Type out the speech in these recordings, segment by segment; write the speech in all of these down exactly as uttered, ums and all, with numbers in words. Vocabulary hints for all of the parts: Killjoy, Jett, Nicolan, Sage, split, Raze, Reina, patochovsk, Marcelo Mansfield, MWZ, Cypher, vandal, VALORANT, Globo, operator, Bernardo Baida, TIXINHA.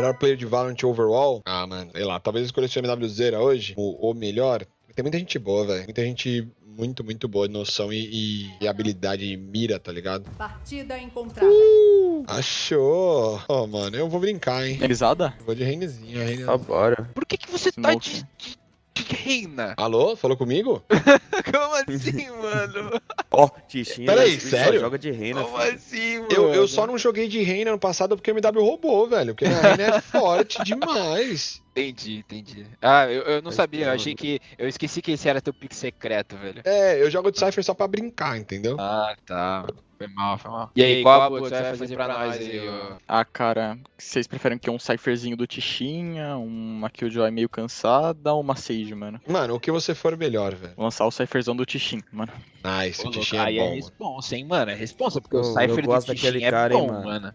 melhor player de Valorant overall, ah, mano, sei lá, talvez eu escolhesse o M W Z era hoje, o, o melhor. Tem muita gente boa, velho. Muita gente muito, muito boa de noção e, e, e habilidade e mira, tá ligado? Partida encontrada. Uh, achou. Ó, oh, mano, eu vou brincar, hein. Realizada? Vou de reinezinha, reine. Tá, bora. Por que que você Smoke. Tá de, de, de reina? Alô? Falou comigo? Como assim, mano? Ó, oh, Tichinha. Peraí, sério? Joga de reina. Como filho? Assim, mano? Eu, eu só não joguei de reina no passado porque o M W roubou, velho. Porque a reina é forte demais. Entendi, entendi. Ah, eu, eu não sabia, eu achei que... Eu esqueci que esse era teu pick secreto, velho. É, eu jogo de Cypher só pra brincar, entendeu? Ah, tá. Foi mal, foi mal. E aí, qual a boa que você vai fazer pra nós aí, ó? Ah, cara, vocês preferem que um Cypherzinho do Tichinha, uma Killjoy meio cansada ou uma Sage, mano? Mano, o que você for melhor, velho. Vou lançar o Cypherzão do Tichinha, mano. Nice, o Tichinha é bom. Aí é responsa, hein, mano? É responsa, porque o Cypher do Tichinha é bom, mano.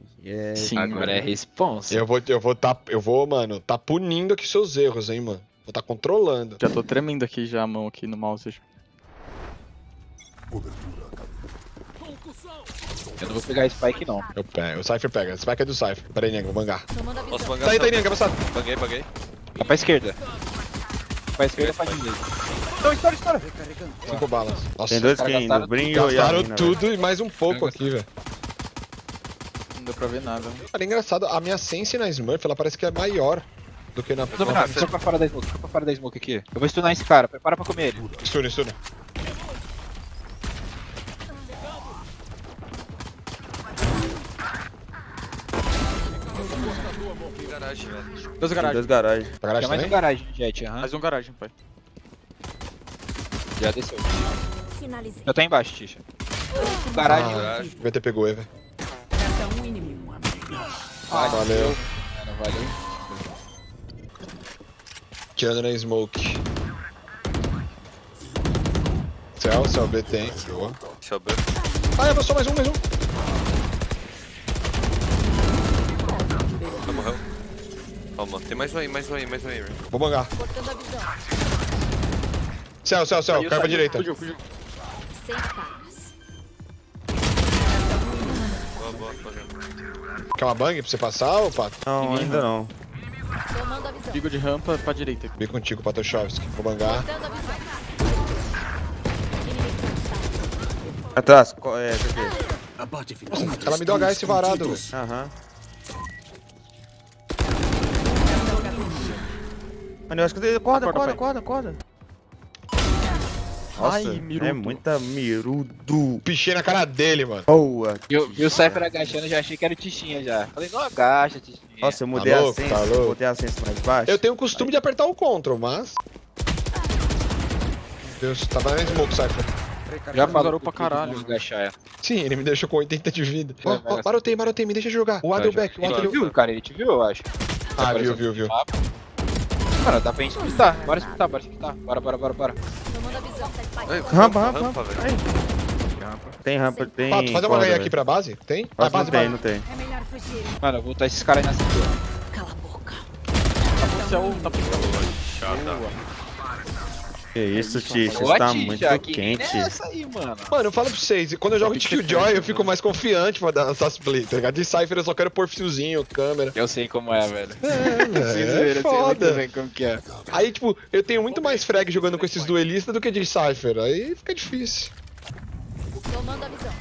Sim, agora é responsa. Eu vou, eu vou tá, eu vou, mano, tá punindo aqui seus erros, hein, mano. Vou tá controlando. Já tô tremendo aqui já a mão aqui no mouse. Cobertura. Eu não vou pegar Spike, não. Eu pego. O Cypher pega. O Spike é do Cypher. Pera aí, Nenga, vou bangar. Posso bangar? Tá aí, tá aí, Nenga, passado. Banguei, banguei. Tá pra esquerda. Pra esquerda, pra direita. Então, estoura, estoura. Cinco balas. Nossa, tem dois gastaram, gastaram, brinho, gastaram e tudo e mais um pouco aqui, velho. Não deu pra ver nada. Cara, é engraçado. A minha sense na Smurf, ela parece que é maior do que na... Não, cara, fica pra fora da Smoke. Fica pra fora da Smoke aqui. Eu vou stunar esse cara. Prepara pra comer ele. Stuna, stuna. Garagem, dois garagens. Dois garagens. Tá garagem mais um garagem, Jett. Uhum. Mais um garagem, pai. Já desceu. Finalizei. Já tá embaixo, Tisha. Uh, garagem. Ah, o V T pegou ele, velho. Ah, valeu. Cara, valeu. Tirando na Smoke. Céu, céu B tem. Boa. Céu B. Ah, avançou mais um, mais um. Calma, tem mais um aí, mais um aí, mais um aí. Véio. Vou bangar. Céu, céu, céu, cai pra direita. Fugiu, fugiu. Boa, boa, boa. Quer uma bang pra você passar, ou Pato? Não, não, ainda não. Bico de rampa pra direita. Vem contigo, Patochovski. Vou bangar. Atrás, é, aqui. Nossa, ela me deu H esse varado. Aham. Mano, eu acho que eu tenho... Acorda, acorda, acorda, acorda. Nossa, ai, mirudo. É muita mirudo. Pichei na cara dele, mano. Boa. Eu vi o Cypher agachando, já achei que era o Tichinha já. Falei, não agacha, Tichinha. Nossa, eu mudei tá louco, a sense, tá mudei a sense mais baixo. Eu tenho o costume aí de apertar o control, mas... Meu Deus, tava na smoke, Cypher. Já parou pra caralho. Agachar, é. Sim, ele me deixou com oitenta de vida. Ó, ó, marotei, marotei, me deixa jogar. O Adel back, o Adel... Ele te viu, cara, ele te viu, eu acho. Ah, viu, viu, viu. Cara, dá pra gente escutar. Bora escutar, bora escutar. Bora, bora, bora, bora. Ei, rampa, rampa, rampa, velho. Tem rampa, tem... Pato, faz uma ganha aqui pra base? Tem? Base, base, tem, base. Não tem. É melhor fugir. Mano, eu vou botar esses caras aí na cintura. Cala a boca. Tá pro céu, tá pro céu. Que isso, Tish, tá muito quente. Essa aí, mano. Mano, eu falo pra vocês, quando eu jogo de Killjoy, eu fico mais confiante pra dar essas play, tá ligado? De Cypher eu só quero pôr fiozinho, câmera. Eu sei como é, velho. É, velho, é foda. Eu sei como que é. Aí, tipo, eu tenho muito mais frag jogando com esses duelistas do que de Cypher, aí fica difícil. Tomando a visão.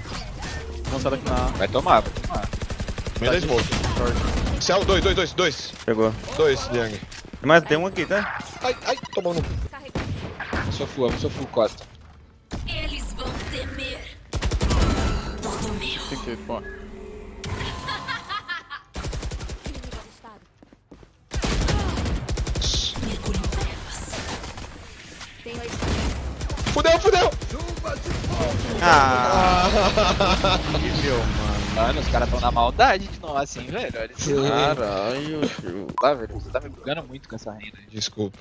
Lançado aqui na... Vai tomar, vai tomar. Meio da smoke. Céu, dois, dois, dois, dois. Pegou. Dois, Liang. Mas tem um aqui, tá? Ai, ai, tomou no... Sou full, sou full costa. Eles vão temer. Todo meu. Tem que ir, pô. Fudeu, fudeu! Ah, meu mano. Mano, os caras tão na maldade de não assim, velho. Caralho, tio. Tá, velho, você tá me bugando muito com essa reina. Desculpa.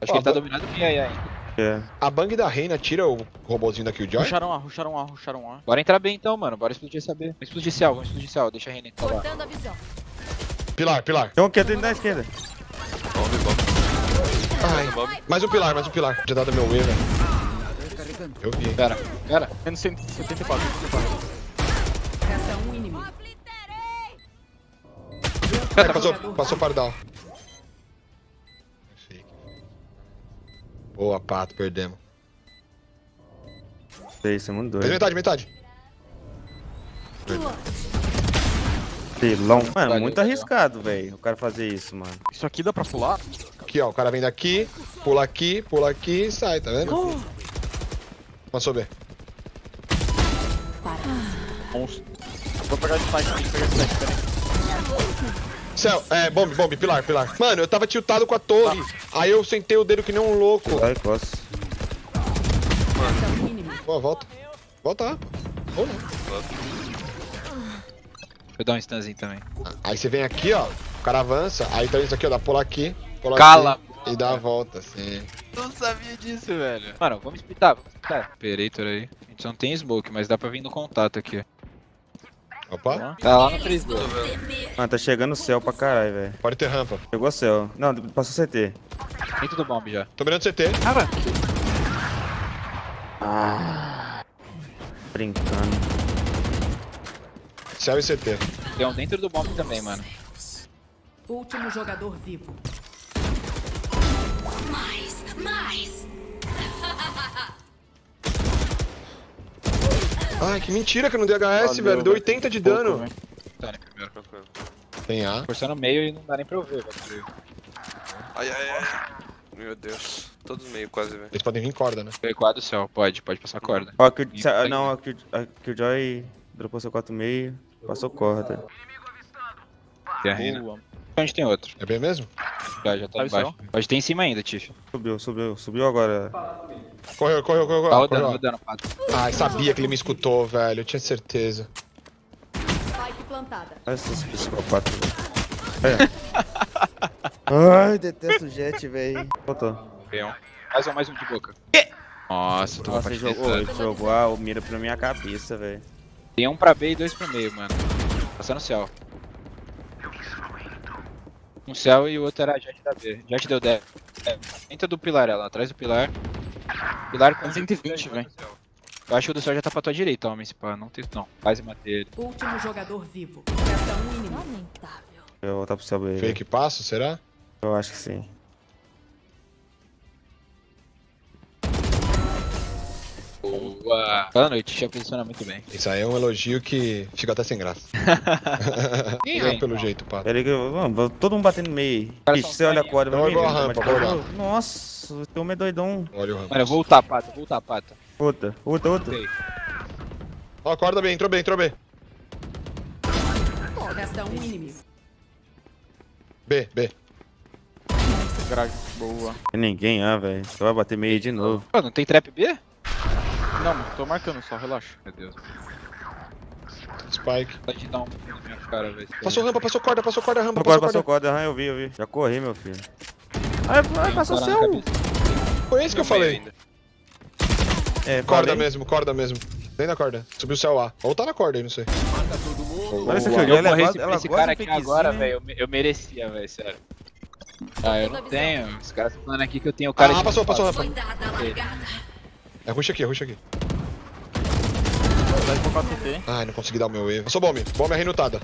Acho que ele tá dominado bem aí ainda. É. A bang da reina tira o robôzinho da Killjoy? Ruxaram A, ruxaram A, ruxaram A. Bora entrar bem então, mano. Bora explodir essa B. Vamos explodir esse A, vamos explodir esse A. Deixa a reina entrar lá. Pilar, pilar. Então aqui atrás da esquerda. Bombe, bombe. Mais um pilar, mais um pilar. Já dá do meu E, velho. Eu vi. Pera, pera. Menos cento e setenta e quatro. Um inimigo. Ai, passou, passou pardal. Boa, Pato, perdemos. Isso é muito doido. Mas metade, metade. Pelão. Mano, muito arriscado, velho, o cara fazer isso, mano. Isso aqui dá pra pular? Aqui, ó, o cara vem daqui, pula aqui, pula aqui e sai, tá vendo? Oh. Passou B. Monstro. Vou pegar de site, vou pegar de site, peraí. Céu, é, bombe, bombe, pilar, pilar. Mano, eu tava tiltado com a torre. Ah. Aí eu sentei o dedo que nem um louco. Ai, posso. Pô, volta. Volta lá. Ou não. Eu dar um stunzinho também. Aí você vem aqui, ó. O cara avança. Aí tá isso aqui, ó. Dá pra pular aqui. Pular Cala! Aqui, e dá a volta, assim. Não sabia disso, velho. Mano, vamos splitar, vamos splitar. Operator aí. A gente não tem smoke, mas dá pra vir no contato aqui. Opa. Tá lá no três dois. Mano, tá chegando o céu pra caralho, velho. Pode ter rampa. Chegou o céu. Não, passou o C T. Tem tudo bomb já. Tô mirando o C T. Ah, vai. Ah. Brincando. Céu e C T. Tem um dentro do bomb também, mano. Último jogador vivo. Mais, mais. Ai, que mentira que eu não dei H S, velho. Deu oitenta de dano. Tá, né? Primeiro que eu fui. Tem A. Forçando no meio e não dá nem pra eu ver, velho. Ai, ai, ai. Meu Deus. Todos meio quase, velho. Eles podem vir corda, né? P quatro do céu, pode, pode passar corda. Ó, a não, a Killjoy dropou seu quatro e meio, passou corda. Tem a Reina. Onde tem outro? É bem mesmo? Já, já tá embaixo. Pode ter em cima ainda, Tiff. Subiu, subiu, subiu agora. Correu, correu, correu, correu. Tá rodando, Pato. Ai, sabia que ele me escutou, velho. Eu tinha certeza. Spike plantada. Olha esses psicopatas. Ai, detesto o Jett, velho. Voltou. Mais um, mais um de boca. Nossa, tu vai jogou, ele jogou a mira pra minha cabeça, velho. Tem um pra B e dois pra meio, mano. Passando o céu. Um céu e o outro era a Jett da B. Jett deu dez. É, entra do pilar, ela atrás do pilar. Pilar com cento e vinte, velho. Eu acho que o do céu já tá pra tua direita, homem, se pá. Não tem não. Quase matei ele. Último jogador vivo. Eu vou voltar pro céu B. Fake passo, será? Eu acho que sim. Boa. Boa noite, já posiciona muito bem. Isso aí é um elogio que fica até sem graça. Quem é, pelo jeito, Pato? Peraí que eu... Mano, todo mundo batendo no meio. Bicho, você olha a corda, vai me ver. Nossa, tem um meio doidão. Olha o rampa. Mano, vou ultar, Pato, vou ultar, Pato. Outra, outra, outra. Ó, a corda bem, entrou bem, entrou bem. Gasta um inimigo. B, B. Boa. Tem ninguém, ah, velho. Você vai bater meio de novo. Pô, não tem trap B? Não, tô marcando só, relaxa. Meu Deus. Spike. Vai te dar um pouquinho na minha cara, velho. Passou rampa, passou corda, passou corda, rampa. Passou, passou corda, corda. Ah, eu vi, eu vi. Já corri, meu filho. Ai, ai passou seu. Foi isso que eu falei. É, corda falei. mesmo, corda mesmo. Vem na corda. Subiu o céu A. Ou tá na corda aí, não sei. Mata todo mundo. Olha esse aqui, eu morri esse, esse cara aqui agora, velho. Eu, eu merecia, velho, sério. Ah, eu não tenho. Os caras falando aqui que eu tenho o cara ah, de. Ah, passou, passou, passou. É rush aqui, é rush aqui. Ai, não consegui dar o meu E. Passou bomb, bomb é reinutada.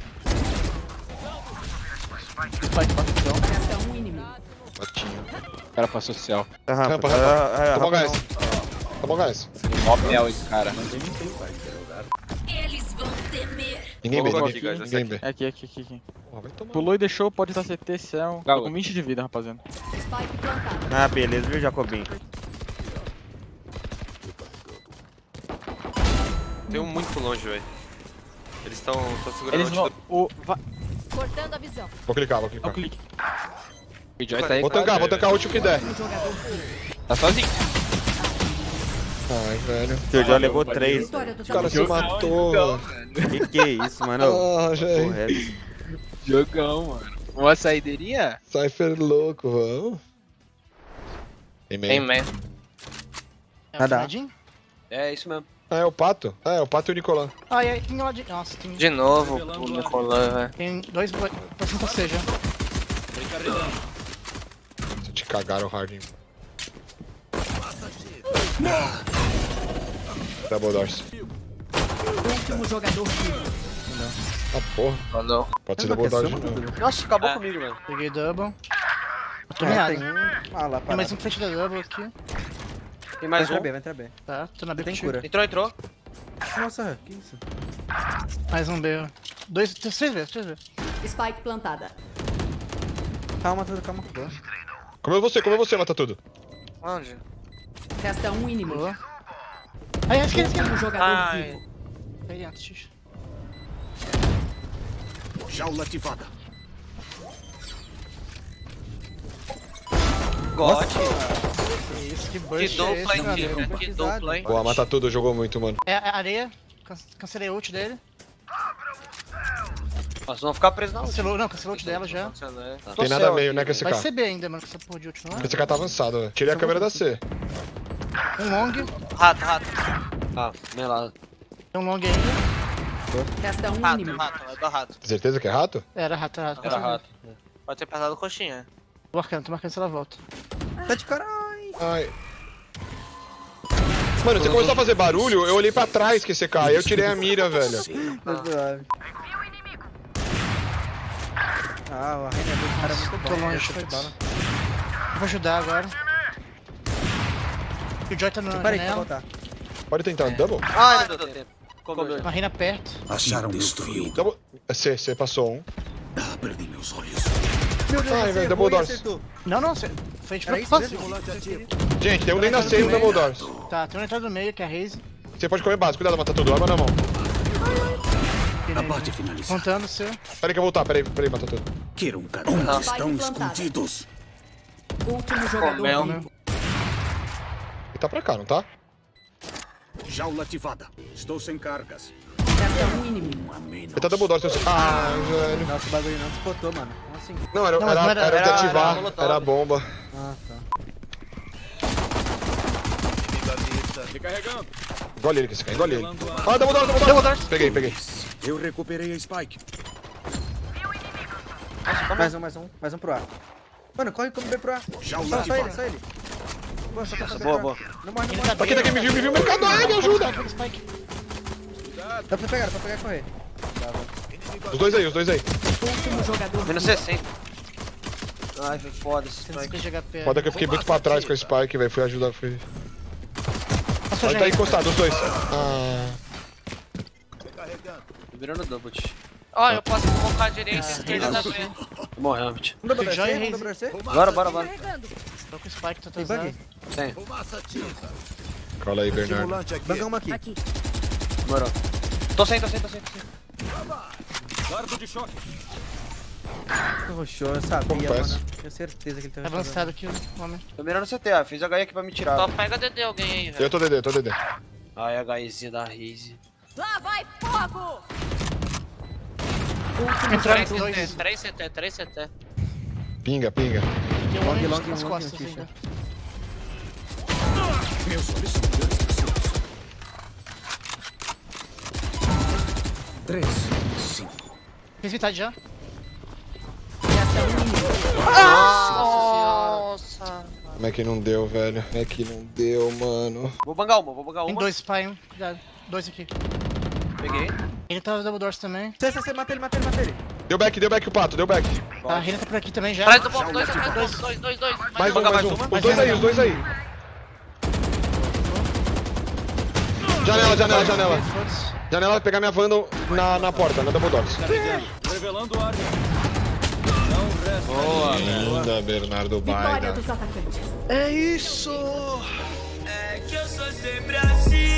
O cara passou o céu. Tá rampa, rampa. Toma o gás. Toma o gás. Ó mel esse cara. Eles vão temer. Ninguém B, ninguém B. É aqui, aqui, aqui. Pulou e deixou, pode estar C T, céu. Tô com vinte de vida, rapaziada. Ah, beleza, viu, Jacobinho? Tem um muito longe, velho. Eles estão segurando Eles vão... o... Va... Cortando a visão. Vou clicar, vou clicar. Clique. Tá aí, vou tancar, vou tancar o último que der. Tá sozinho. Ai, velho. Seu já levou três. O cara, cara se matou. Jogão, que que é isso, mano? Ah, gente. Jogão, mano. Uma saideirinha? Cypher louco, vamos. Tem meio. Tem meio. Nada. É isso mesmo. Ah, é o Pato? Ah, é o Pato e o Nicolan. Ai, ai, tem ódio. Nossa, tem... De novo, o Nicolan, velho. Tem dois... Tá junto com você já. Vocês te cagaram, Hardin. Double doors. Último jogador. Não. Ah, porra. Ah, não. Pode ser double dodge. Nossa, acabou comigo, mano. Peguei double. Eu tô mirado. Ah, lá, tem mais um frente da double aqui. Tem mais um. Vai entrar B, vai entrar B. Tá, tô na B tem cura. Entrou, entrou. Nossa, que isso? Mais um B. Dois, três vezes, três vezes. Spike plantada. Calma, tudo, calma. Como é você, como é você, mata tudo. Onde? Resta um inimigo. Boa. Ai, acho que ele um jogador ai. Vivo. Aí, antes. Jaula ativada. Gote. Isso, que burst. Que dupla, hein, que dupla, hein. Boa, mata tudo, jogou muito, mano. É areia, cancelei o ult dele. Nossa, vão ficar preso na ult. Não, cancelou o ult dela já. Tá. Tem nada meio, né, com esse cara. Vai ser B ainda, mano, com essa porra de ult, não é? Esse cara tá avançado, velho. Tirei a câmera da C. Um long. Rato, rato. Ah, meio lado. Tem um long ainda. Resta um rato, rato, é do rato. Tem certeza que é rato? Era rato, rato. Era rato. Pode ter passado coxinha. Tô marcando, tô marcando se ela volta. Tá de caralho. Ai. Mano, você começou a fazer barulho, eu olhei pra trás que você cai, eu tirei a mira, velho. Ah, o arranhador do cara é muito bom. Tô longe, foi bala. Vou ajudar agora. O Jett tá no janela. Pode tentar um double? Ah, deu tempo. Uma Reina perto. Acharam destruído. Double... C, C passou um. Ah, perdi meus olhos. Meu Deus, ai, velho, double doors. Não, não, C. Foi de frente pra gente, tem um dentro da C e um double doors. Tá, tem um entrada no meio que é a Raze. Você pode comer base, cuidado, matar tudo. Arma na mão. Abate finalizado. Contando, seu. Peraí que eu vou voltar, peraí, peraí, matar tudo. Quero um carro. Onde estão escondidos? Último jogador vivo. Ele tá pra cá, não tá? Jaula ativada. Estou sem cargas. Ele tá double door, seu... Ah, velho. Nossa, o bagulho não despotou, mano. Como assim? Não, era, não, era, era, era, era de ativar. Era, era, era a bomba. Ah, tá. Recarregando. Engole ele, que você cai. Engole ele. Ah, double door, double door, double door. Peguei, peguei. Eu recuperei a spike. Nossa, mais um, mais um. Mais um pro ar. Mano, corre como B pro ar. Jaula só ele, só ele. Boa, nossa, boa, boa. Não morre, não morre. Tá aqui, tá aqui, me viu, me viu, mercado. Ai, me ajuda. Dá pra pegar, dá pra pegar e correr. Os dois aí, os dois aí. Último jogador. Menos sessenta. Ai, foi foda esse Spike. Foda que eu fiquei muito pra trás com o Spike, velho. Fui ajudar, fui. Ele tá encostado, os dois. Ah. Virando double. Ó, eu posso colocar direito e esquerda da B. Morreu, Amit. Bora, bora, bora. Tô com o Spike, tô trazendo. Tem. Cola aí, Bernardo. Banga uma aqui. Aqui. Bora. Tô sem, tô sem, tô sem. Guardo de choque. Roxou, eu sabia, mano. Tenho certeza que ele tá avançado aqui, homem. Tô mirando o C T, ó. Fiz H I aqui pra me tirar. Só pega D D alguém aí, velho. Eu tô D D, tô D D. Ai, HIzinha da Raze. Lá vai fogo! três C T, três C T. Pinga, pinga. Tem um long, long, nas long, costas, long, meus olhos são grandes. três, cinco. Fez metade já? Nossa, nossa. Como é que não deu, velho? Como é que não deu, mano? Vou bangar uma, vou bangar uma. Tem dois, pai, um. Cuidado. Dois aqui. Peguei. Ele tava no double doors também. Você, você, mata ele, mata ele, mata ele. Deu back, deu back o pato, deu back. Tá, a Reina tá por aqui também já. Atrás do ponto, dois, atrás do ponto, dois, dois, dois. Mais um, mais um. Os dois aí, os dois aí. Janela, janela, janela. Janela vai pegar minha Vandal na, na porta, na double doors. Revelando o área. Boa, linda, Bernardo Baida. É isso! É que eu sou sempre assim.